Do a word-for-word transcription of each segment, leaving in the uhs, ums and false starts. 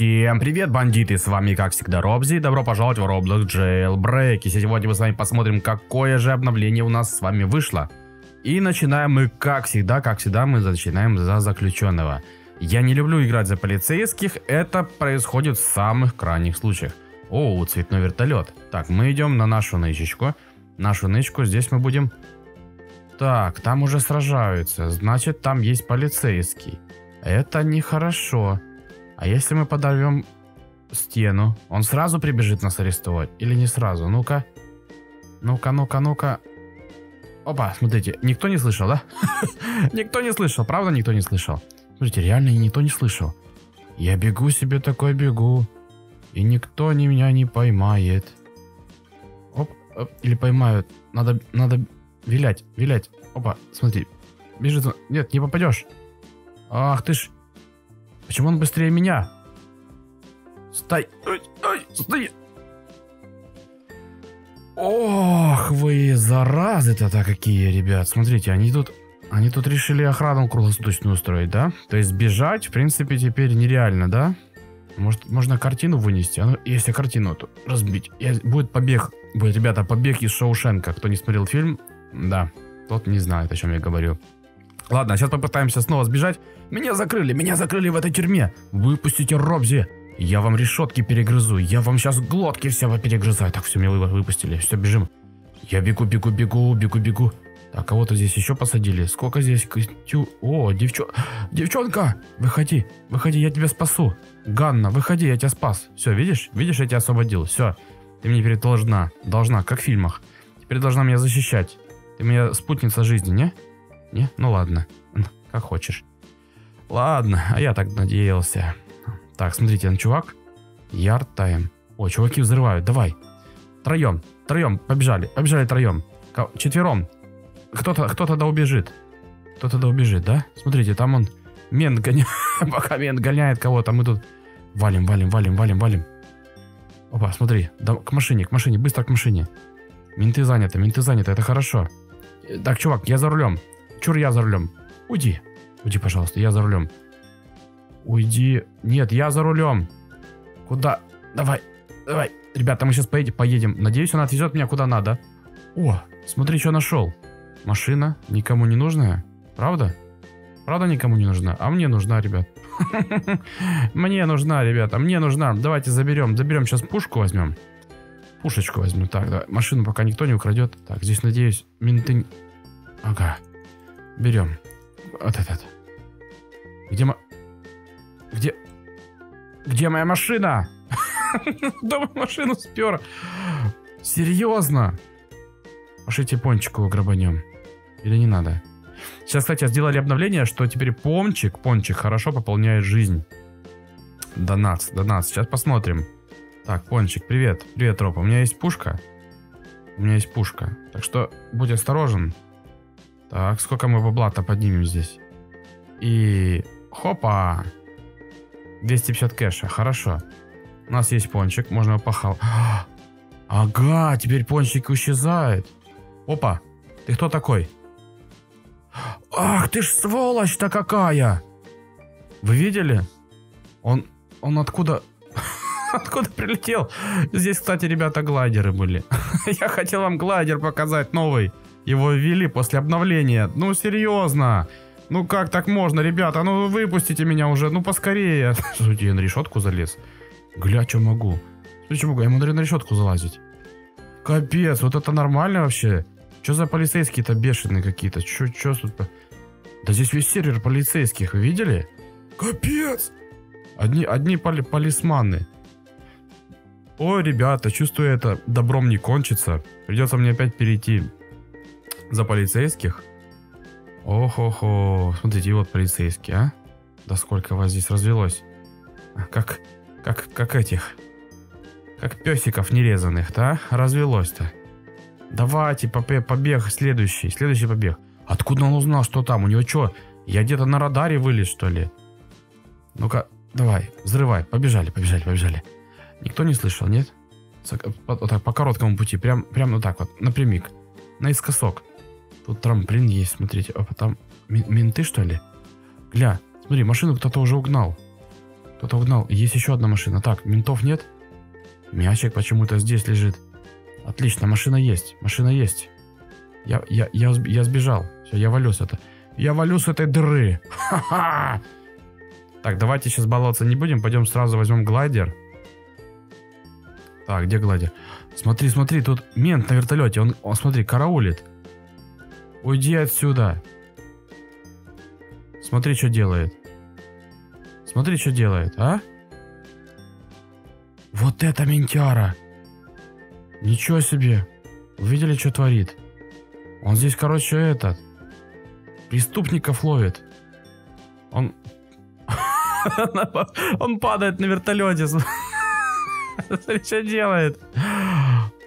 Всем привет, бандиты, с вами как всегда Робзи, добро пожаловать в Roblox Jailbreak, и сегодня мы с вами посмотрим, какое же обновление у нас с вами вышло. И начинаем мы, как всегда, как всегда мы начинаем за заключенного. Я не люблю играть за полицейских, это происходит в самых крайних случаях. О, цветной вертолет. Так, мы идем на нашу нычечку, нашу нычку, здесь мы будем... Так, там уже сражаются, значит там есть полицейский. Это нехорошо. А если мы подорвем стену, он сразу прибежит нас арестовать? Или не сразу? Ну-ка. Ну-ка, ну-ка, ну-ка. Опа, смотрите, никто не слышал, да? Никто не слышал, правда, никто не слышал? Смотрите, реально никто не слышал. Я бегу себе такой, бегу. И никто меня не поймает. Оп, оп, или поймают. Надо, надо вилять, вилять. Опа, смотри. Бежит он. Нет, не попадешь. Ах ты ж. Почему он быстрее меня? Стой! Ой, ой, стой! Ох, вы заразы-то-то какие, ребят. Смотрите, они тут, они тут решили охрану круглосуточную устроить, да? То есть бежать, в принципе, теперь нереально, да? Может, можно картину вынести? А ну, если картину, то разбить. Я, будет побег. Будет, ребята, побег из Шоушенка. Кто не смотрел фильм, да, тот не знает, о чем я говорю. Ладно, сейчас попытаемся снова сбежать. Меня закрыли, меня закрыли в этой тюрьме. Выпустите Робзи. Я вам решетки перегрызу. Я вам сейчас глотки все перегрызаю. Так, все, меня выпустили. Все, бежим. Я бегу, бегу, бегу, бегу, бегу. Так, кого-то здесь еще посадили. Сколько здесь? О, девчон... девчонка, выходи, выходи, я тебя спасу. Ганна, выходи, я тебя спас. Все, видишь? Видишь, я тебя освободил. Все, ты мне теперь должна, должна, как в фильмах. Теперь должна меня защищать. Ты меня спутница жизни, не? Не? Ну ладно, как хочешь. Ладно, а я так надеялся. Так, смотрите, он чувак. Ярд тайм. О, чуваки взрывают, давай. Троем, троем, побежали, побежали троем. Четвером. Кто-то, кто-то да убежит. Кто-то да убежит, да? Смотрите, там он мент гоняет, пока мент гоняет кого-то, мы тут валим, валим, валим, валим, валим. Опа, смотри, да, к машине, к машине, быстро к машине. Менты заняты, менты заняты, это хорошо. Так, чувак, я за рулем. Чур, я за рулем. Уйди. Уйди, пожалуйста, я за рулем. Уйди. Нет, я за рулем. Куда? Давай. Давай. Ребята, мы сейчас поедем. поедем. Надеюсь, она отвезет меня куда надо. О, смотри, что нашел. Машина никому не нужная. Правда? Правда никому не нужна? А мне нужна, ребят. Мне нужна, ребята. Мне нужна. Давайте заберем. Заберем. Сейчас пушку возьмем. Пушечку возьмем. Так, машину пока никто не украдет. Так, здесь, надеюсь, менты... Ага. Берем. Вот этот. Где мо... Где... Где моя машина? Думаю, машину спер. Серьезно? Пошите пончику грабанем. Или не надо? Сейчас, кстати, сделали обновление, что теперь пончик, пончик хорошо пополняет жизнь. До нас, до нас. Сейчас посмотрим. Так, пончик, привет. Привет, Роб. У меня есть пушка. У меня есть пушка. Так что будь осторожен. Так, сколько мы бабла-то поднимем здесь? И... Хопа! двести пятьдесят кэша, хорошо. У нас есть пончик, можно его пахал. Ага, теперь пончик исчезает. Опа, ты кто такой? Ах, ты ж сволочь-то какая! Вы видели? Он... он откуда... Откуда прилетел? Здесь, кстати, ребята, глайдеры были. Я хотел вам глайдер показать новый. Его ввели после обновления. Ну, серьезно. Ну, как так можно, ребята? Ну, выпустите меня уже. Ну, поскорее. Слушайте, я на решетку залез. Гля, что могу. Слушай, что могу? Я могу на решетку залазить. Капец, вот это нормально вообще? Что за полицейские-то бешеные какие-то? Что, что тут? Да здесь весь сервер полицейских, вы видели? Капец. Одни, одни поли полисманы. Ой, ребята, чувствую, это добром не кончится. Придется мне опять перейти за полицейских. Охо-хо. Смотрите, вот полицейские, а? Да сколько вас здесь развелось. Как, как, как этих. Как песиков нерезанных, да? Развелось-то. Давайте, побег следующий. Следующий побег. Откуда он узнал, что там? У него что? Я где-то на радаре вылез, что ли? Ну-ка, давай, взрывай. Побежали, побежали, побежали. Никто не слышал, нет? Вот так, по короткому пути. Прям, прям вот так вот, напрямик. Наискосок. Тут трамплин есть, смотрите. Опа, там менты, что ли? Гля, смотри, машину кто-то уже угнал. Кто-то угнал. Есть еще одна машина. Так, ментов нет. Мячик почему-то здесь лежит. Отлично, машина есть. Машина есть. Я, я, я, я сбежал. Все, я валю с это. Я валю с этой дыры. Ха-ха! Так, давайте сейчас баловаться не будем. Пойдем сразу возьмем глайдер. Так, где глайдер? Смотри, смотри, тут мент на вертолете. Он, он смотри, караулит. Уйди отсюда. Смотри, что делает. Смотри, что делает, а? Вот это ментяра. Ничего себе. Увидели, что творит? Он здесь, короче, этот... преступников ловит. Он... Он падает на вертолете. Смотри, что делает.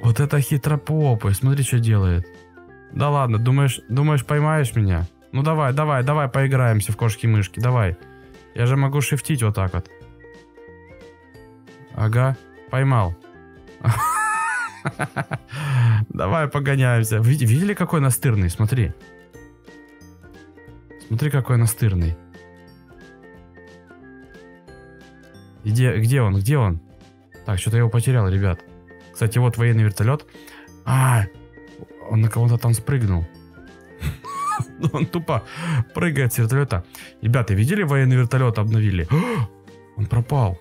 Вот это хитропопы. Смотри, что делает. Да ладно, думаешь, думаешь, поймаешь меня? Ну давай, давай, давай, поиграемся в кошки-мышки. Давай. Я же могу шифтить вот так вот. Ага, поймал. Давай погоняемся. Видели, какой настырный? Смотри. Смотри, какой настырный. Где, где он? Где он? Так, что-то я его потерял, ребят. Кстати, вот военный вертолет. А, он на кого-то там спрыгнул. Он тупо прыгает с вертолета. Ребята, видели, военный вертолет обновили? Он пропал.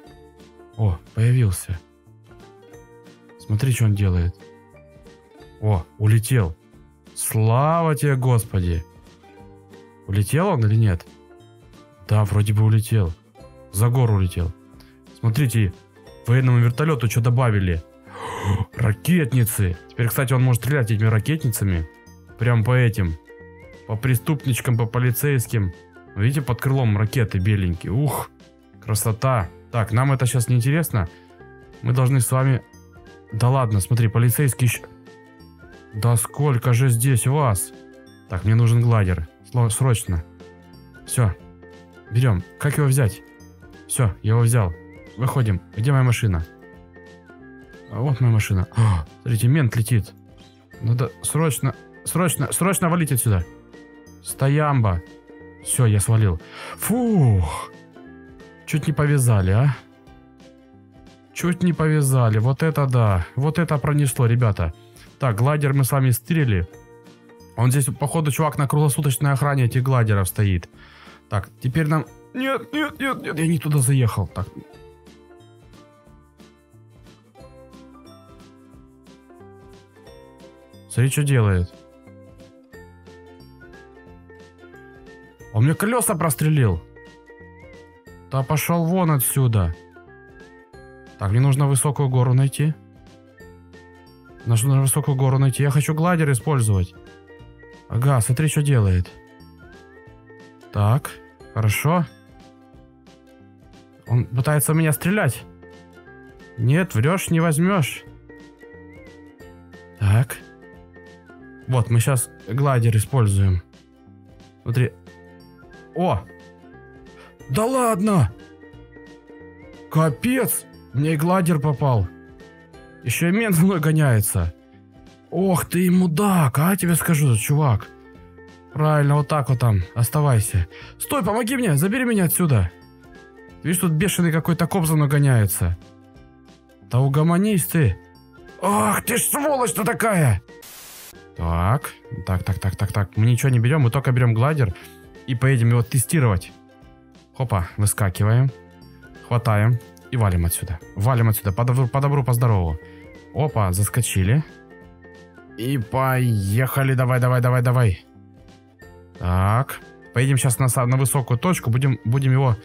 О, появился. Смотри, что он делает. О, улетел. Слава тебе, Господи. Улетел он или нет? Да, вроде бы улетел. За гору улетел. Смотрите, военному вертолету что добавили? Ракетницы. Теперь, кстати, он может стрелять этими ракетницами. Прям по этим. По преступничкам, по полицейским. Видите, под крылом ракеты беленькие. Ух, красота. Так, нам это сейчас не интересно. Мы должны с вами... Да ладно, смотри, полицейский... Да сколько же здесь вас? Так, мне нужен глайдер. Срочно. Все. Берем. Как его взять? Все, я его взял. Выходим. Где моя машина? А вот моя машина. О, смотрите, мент летит. Надо срочно, срочно, срочно валить отсюда. Стоямба. Все, я свалил. Фух. Чуть не повязали, а? Чуть не повязали. Вот это да. Вот это пронесло, ребята. Так, глайдер мы с вами стрелили. Он здесь, походу, чувак на круглосуточной охране этих гладеров стоит. Так, теперь нам... Нет, нет, нет, нет, я не туда заехал. Так. Смотри, что делает. Он мне колеса прострелил. Да пошел вон отсюда. Так, мне нужно высокую гору найти. Нужно высокую гору найти. Я хочу гладер использовать. Ага, смотри, что делает. Так, хорошо. Он пытается в меня стрелять. Нет, врешь, не возьмешь. Так. Вот, мы сейчас гладер используем. Смотри. О! Да ладно! Капец! Мне и гладер попал. Еще и мент за мной гоняется. Ох ты мудак, а тебе скажу, чувак. Правильно, вот так вот там, оставайся. Стой, помоги мне, забери меня отсюда. Видишь, тут бешеный какой-то коп за мной гоняется. Да угомонись ты. Ах ты ж сволочь-то такая. Так, так, так, так, так, так. Мы ничего не берем, мы только берем гладер и поедем его тестировать. Хопа, выскакиваем, хватаем и валим отсюда. Валим отсюда, по добру, по добру, по здорову. Опа, заскочили. И поехали, давай, давай, давай, давай. Так, поедем сейчас на, на высокую точку, будем, будем его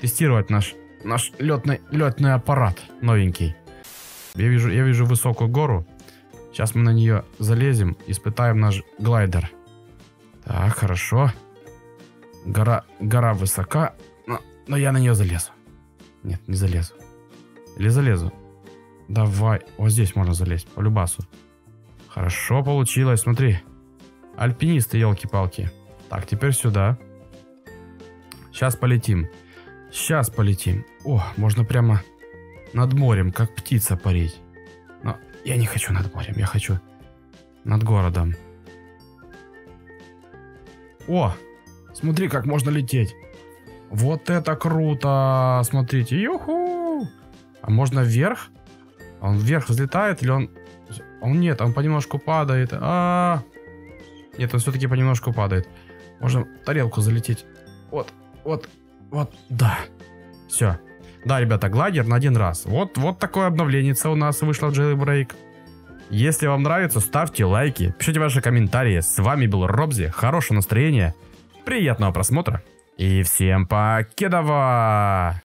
тестировать, наш, наш летный, летный аппарат новенький. Я вижу, я вижу высокую гору, сейчас мы на нее залезем, испытаем наш глайдер. Так, хорошо. Гора, гора высока, но, но я на нее залезу. Нет, не залезу. Или залезу? Давай, вот здесь можно залезть, по любасу. Хорошо получилось, смотри. Альпинисты, елки-палки. Так, теперь сюда. Сейчас полетим. Сейчас полетим. О, можно прямо над морем, как птица, парить. Но я не хочу над морем, я хочу над городом. О, смотри, как можно лететь. Вот это круто! Смотрите, юху! А можно вверх? Он вверх взлетает или он... Он нет, он понемножку падает. А-а-а. Нет, он все-таки понемножку падает. Можно в тарелку залететь. Вот, вот, вот, да. Все. Да, ребята, гладер на один раз. Вот, вот такое обновление у нас вышло в Jailbreak. Если вам нравится, ставьте лайки, пишите ваши комментарии. С вами был Робзи. Хорошего настроения, приятного просмотра и всем покедова!